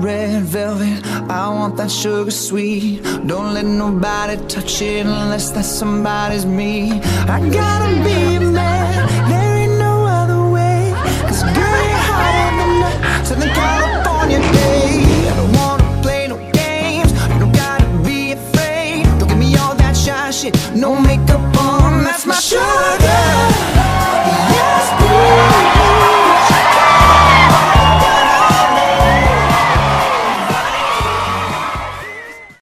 red velvet, I want that sugar sweet. Don't let nobody touch it unless that somebody's me. I gotta be a man, there ain't no other way, 'cause girl, you're hotter than that Southern California day. I don't wanna play no games, you don't gotta be afraid. Don't give me all that shy shit, no makeup on, that's my sugar.